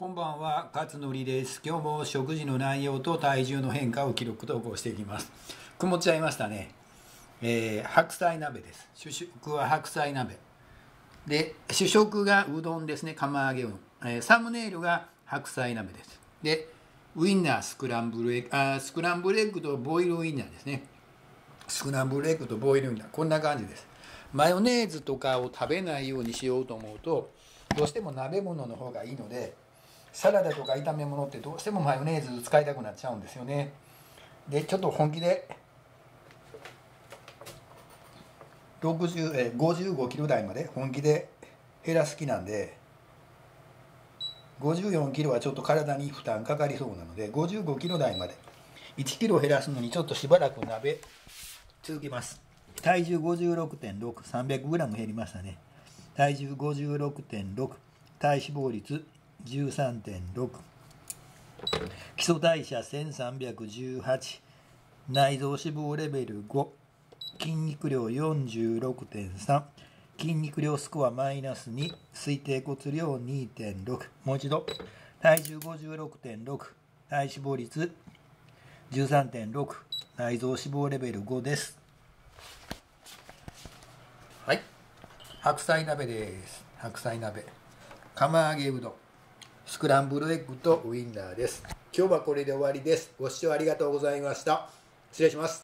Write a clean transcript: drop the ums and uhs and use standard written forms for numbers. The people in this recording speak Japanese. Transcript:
こんばんは、勝則です。今日も食事の内容と体重の変化を記録投稿していきます。曇っちゃいましたね。白菜鍋です。主食は白菜鍋。で、主食がうどんですね。釜揚げうどん。サムネイルが白菜鍋です。で、ウインナー、スクランブルエッグとボイルウインナーですね。スクランブルエッグとボイルウインナー。こんな感じです。マヨネーズとかを食べないようにしようと思うと、どうしても鍋物の方がいいので、サラダとか炒め物ってどうしてもマヨネーズ使いたくなっちゃうんですよね。で、ちょっと本気で55キロ台まで本気で減らす気なんで、54キロはちょっと体に負担かかりそうなので、55キロ台まで1キロ減らすのにちょっとしばらく鍋続きます。体重 56.6、300g 減りましたね。体重 56.6、体脂肪率13.6、 基礎代謝1318、内臓脂肪レベル5、筋肉量 46.3、 筋肉量スコア-2、推定骨量 2.6。 もう一度、体重 56.6、 体脂肪率 13.6、 内臓脂肪レベル5です。はい、白菜鍋です。白菜鍋、釜揚げうどん、スクランブルエッグとウインナーです。今日はこれで終わりです。ご視聴ありがとうございました。失礼します。